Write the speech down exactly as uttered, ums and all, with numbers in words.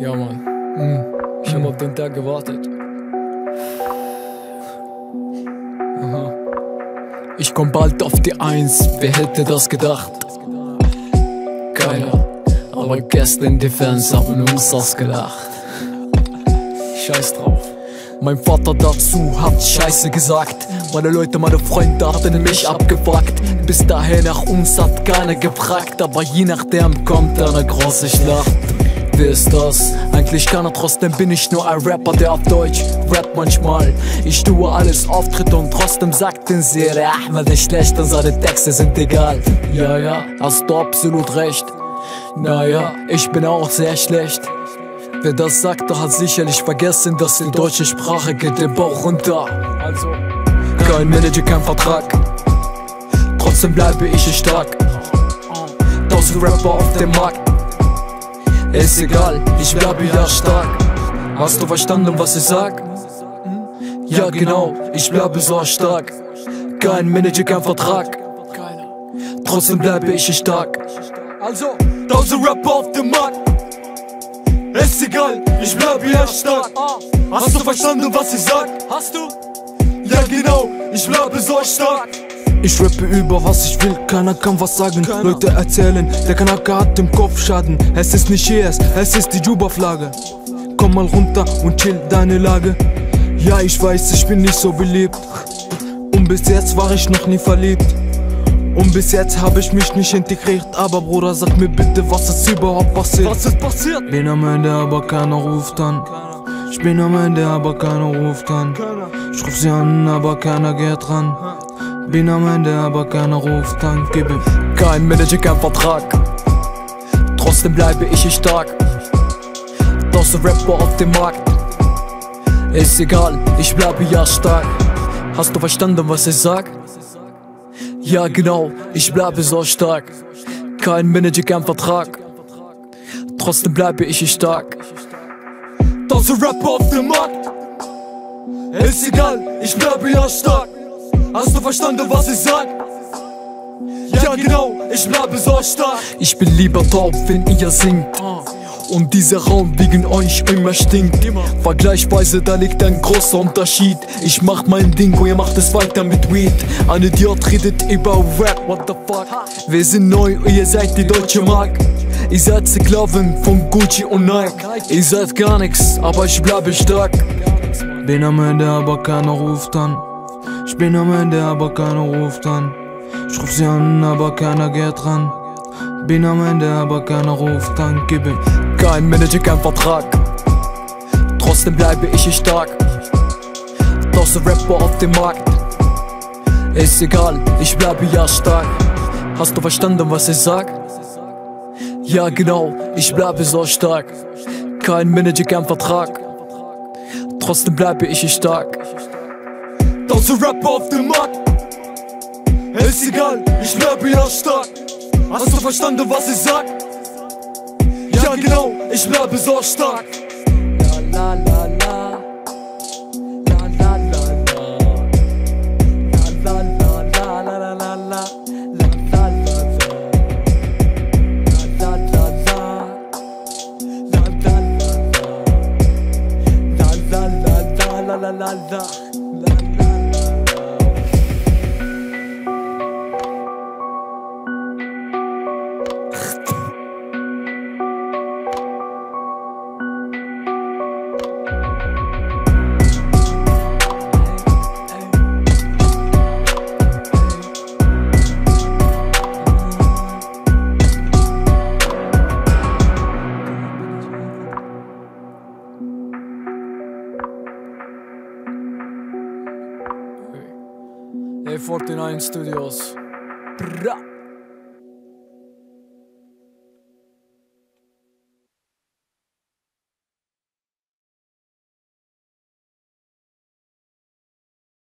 Ja, Mann. Mhm. Ich habe auf den Tag gewartet. Aha. Ich komm bald auf die Eins, wer hätte das gedacht? Keiner. Aber gestern die Fans haben uns ausgelacht. Scheiß drauf. Mein Vater dazu hat Scheiße gesagt. Meine Leute, meine Freunde hatten mich abgefuckt. Bis dahin nach uns hat keiner gefragt. Aber je nachdem kommt eine große Schlacht. Wer ist das? Eigentlich keiner, trotzdem bin ich nur ein Rapper, der auf Deutsch rappt manchmal. Ich tue alles Auftritte und trotzdem sagt den Serie Ahmed ist schlecht und seine Texte sind egal. Ja, ja, hast du absolut recht. Naja, ich bin auch sehr schlecht. Wer das sagte, hat sicherlich vergessen, dass die deutsche Sprache geht den Bauch runter. Also, kein Manager, kein Vertrag. Trotzdem bleibe ich stark. Tausend Rapper auf dem Markt. Ist egal, ich bleibe ja stark. Hast du verstanden, was ich sag? Ja genau, ich bleibe so stark. Kein Manager, kein Vertrag. Trotzdem bleibe ich stark. Also, tausend Rapper auf dem Markt. Ist egal, ich bleibe ja stark. Hast du verstanden, was ich sag? Hast du? Ja genau, ich bleibe so stark. Ich rappe über was ich will, keiner kann was sagen. Keiner. Leute erzählen, der Kanaka hat im Kopf Schaden. Es ist nicht E S, es ist die Juba-Flagge. Komm mal runter und chill deine Lage. Ja, ich weiß, ich bin nicht so beliebt. Und bis jetzt war ich noch nie verliebt. Und bis jetzt hab ich mich nicht integriert. Aber Bruder, sag mir bitte, was ist überhaupt passiert? Was ist passiert? Bin am Ende, aber keiner ruft an. Ich bin am Ende, aber keiner ruft an. Ich ruf sie an, aber keiner geht ran. Bin am Ende, aber keiner ruft an, gib ihm. Kein Manager, kein Vertrag. Trotzdem bleibe ich stark. Tausend Rapper auf dem Markt. Ist egal, ich bleibe ja stark. Hast du verstanden, was ich sag? Ja genau, ich bleibe so stark. Kein Manager, kein Vertrag. Trotzdem bleibe ich stark. Tausend Rapper auf dem Markt. Ist egal, ich bleibe ja stark. Hast du verstanden, was ich sag? Ja genau, ich bleibe so stark. Ich bin lieber taub, wenn ihr singt. Und dieser Raum wegen euch immer stinkt. Vergleichsweise, da liegt ein großer Unterschied. Ich mach mein Ding und ihr macht es weiter mit Weed. Ein Idiot redet über Rap, what the fuck. Wir sind neu und ihr seid die deutsche Mark. Ihr seid Sklaven von Gucci und Nike. Ihr seid gar nix, aber ich bleibe stark. Bin am Ende, aber keiner ruft an. Ich bin am Ende, aber keiner ruft an. Ich ruf sie an, aber keiner geht ran. Bin am Ende, aber keiner ruft an, gib ihm. Kein Manager, kein Vertrag. Trotzdem bleibe ich stark. Tausend Rapper auf dem Markt. Ist egal, ich bleibe ja stark. Hast du verstanden, was ich sag? Ja genau, ich bleibe so stark. Kein Manager, kein Vertrag. Trotzdem bleibe ich stark. Tausend Rapper auf dem Markt. Ist egal, ich bleibe ja stark. Hast du verstanden, was ich sag? Ja genau, ich bleibe so stark. La, la, la, la. A forty-nine Studios. Brrra.